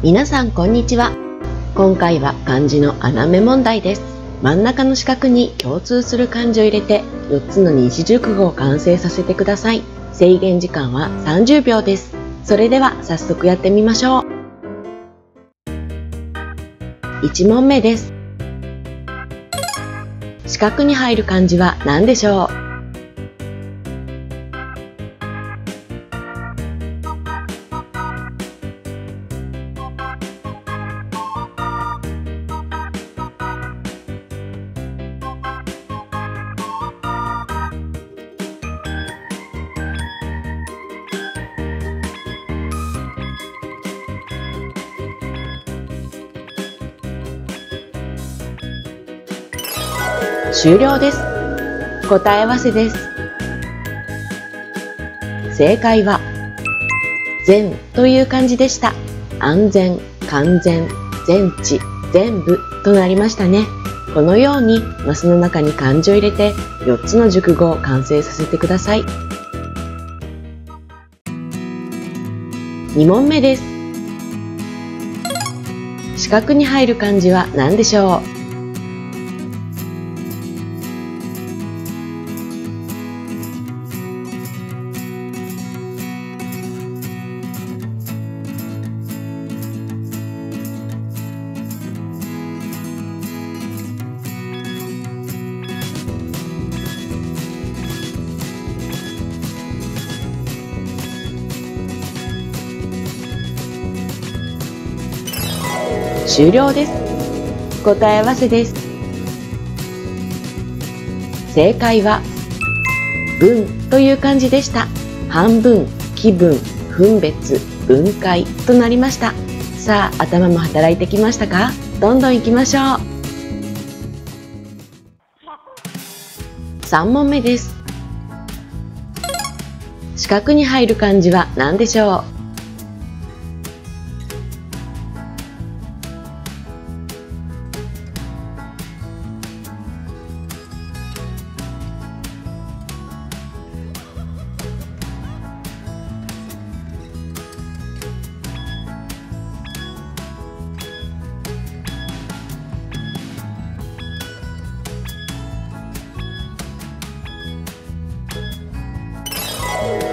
皆さんこんにちは。今回は漢字の穴埋め問題です。真ん中の四角に共通する漢字を入れて4つの二字熟語を完成させてください。制限時間は30秒です。それでは早速やってみましょう。1問目です。四角に入る漢字は何でしょう？終了です。答え合わせです。正解は全という漢字でした。安全、完全、全知、全部となりましたね。このようにマスの中に漢字を入れて4つの熟語を完成させてください。2問目です。四角に入る漢字は何でしょう？終了です。答え合わせです。正解は分という漢字でした。半分、気分、分別、分解となりました。さあ、頭も働いてきましたか？どんどん行きましょう。3問目です。四角に入る漢字は何でしょう？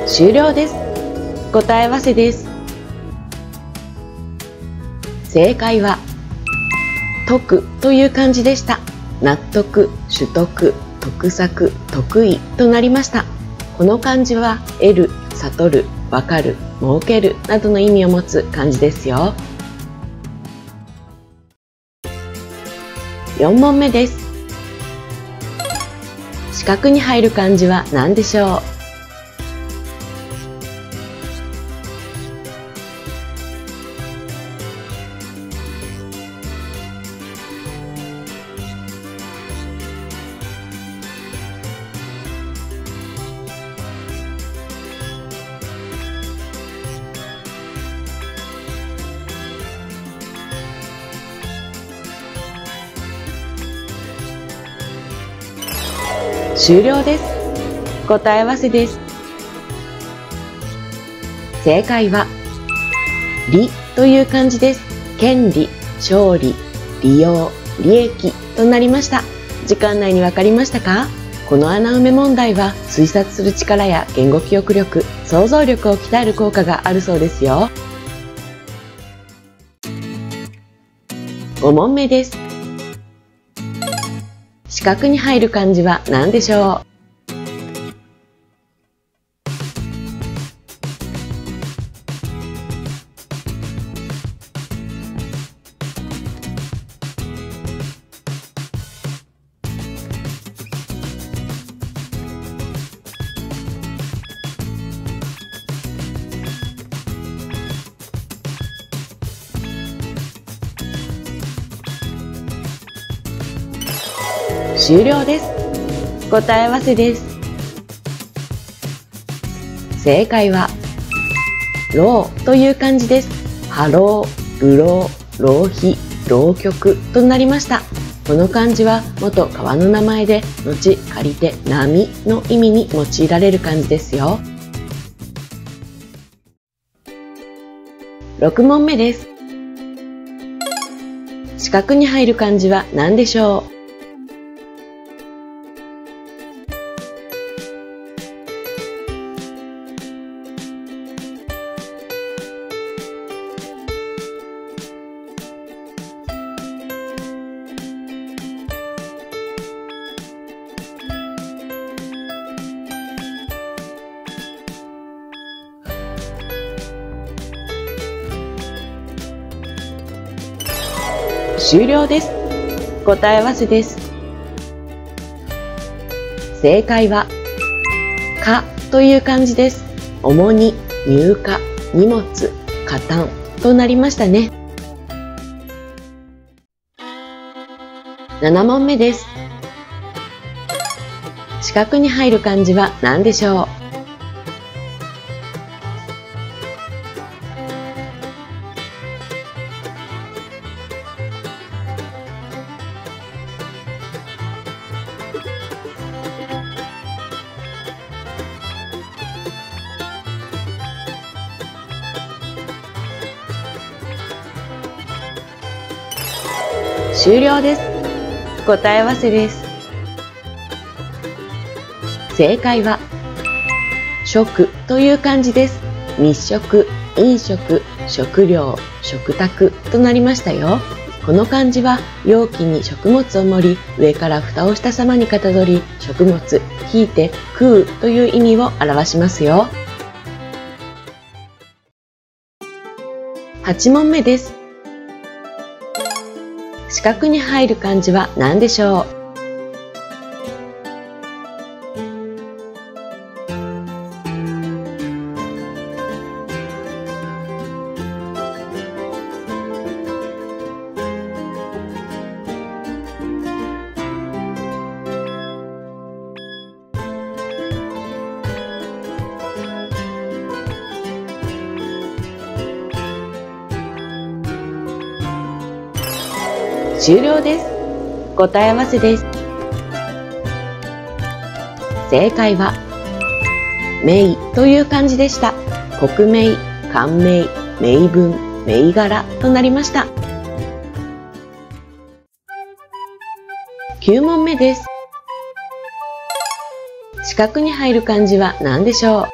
終了です。答え合わせです。正解は得という漢字でした。納得、取得、得策、得意となりました。この漢字は得る、悟る、分かる、儲けるなどの意味を持つ漢字ですよ。4問目です。四角に入る漢字は何でしょう？終了です。答え合わせです。正解は利という漢字です。権利、勝利、利用、利益となりました。時間内に分かりましたか？この穴埋め問題は推察する力や言語記憶力、想像力を鍛える効果があるそうですよ。5問目です。四角に入る漢字は何でしょう？終了です。答え合わせです。正解は浪という漢字です。波浪、流浪、浪費、浪曲となりました。この漢字は元川の名前で、後借りて波の意味に用いられる漢字ですよ。6問目です。四角に入る漢字は何でしょう？終了です。答え合わせです。正解は、かという漢字です。主に入荷、荷物、加担となりましたね。7問目です。四角に入る漢字は何でしょう？終了です。答え合わせです。正解は、食という漢字です。日食、飲食、食料、食卓となりましたよ。この漢字は容器に食物を盛り、上から蓋をした様にかたどり、食物、ひいて食うという意味を表しますよ。8問目です。四角に入る漢字は何でしょう？終了です。答え合わせです。正解は、銘という漢字でした。国銘、官銘、銘文、銘柄となりました。9問目です。四角に入る漢字は何でしょう？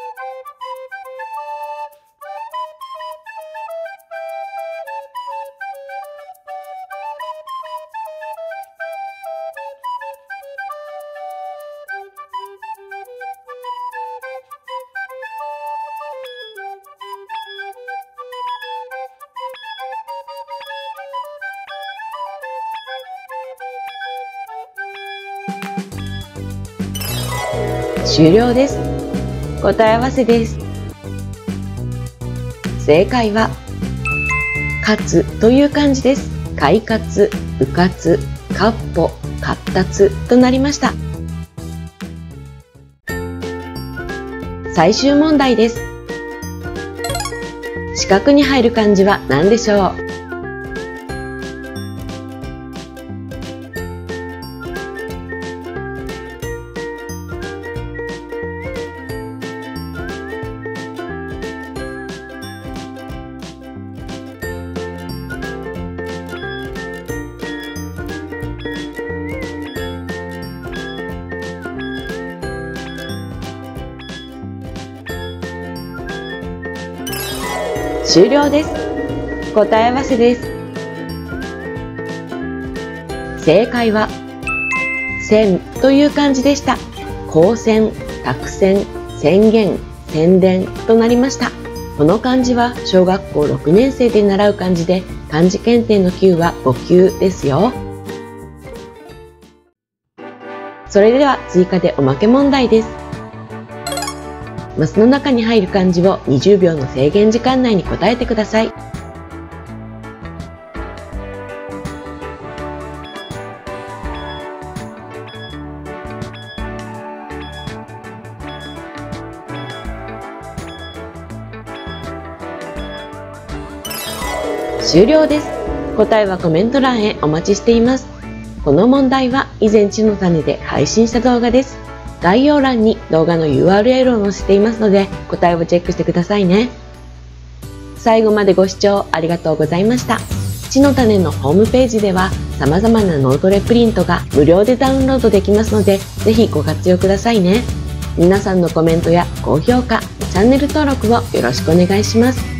終了です。答え合わせです。正解は、活という漢字です。快活、うかつ、かっぽ、活達となりました。最終問題です。四角に入る漢字は何でしょう？終了です。答え合わせです。正解は、宣という漢字でした。公宣、託宣、宣言、宣伝となりました。この漢字は小学校6年生で習う漢字で、漢字検定の級は5級ですよ。それでは追加でおまけ問題です。マスの中に入る漢字を20秒の制限時間内に答えてください。終了です。答えはコメント欄へお待ちしています。この問題は以前知の種で配信した動画です。概要欄に動画の URL を載せていますので、答えをチェックしてくださいね。最後までご視聴ありがとうございました。土の種のホームページでは様々な脳トレプリントが無料でダウンロードできますので、ぜひご活用くださいね。皆さんのコメントや高評価、チャンネル登録をよろしくお願いします。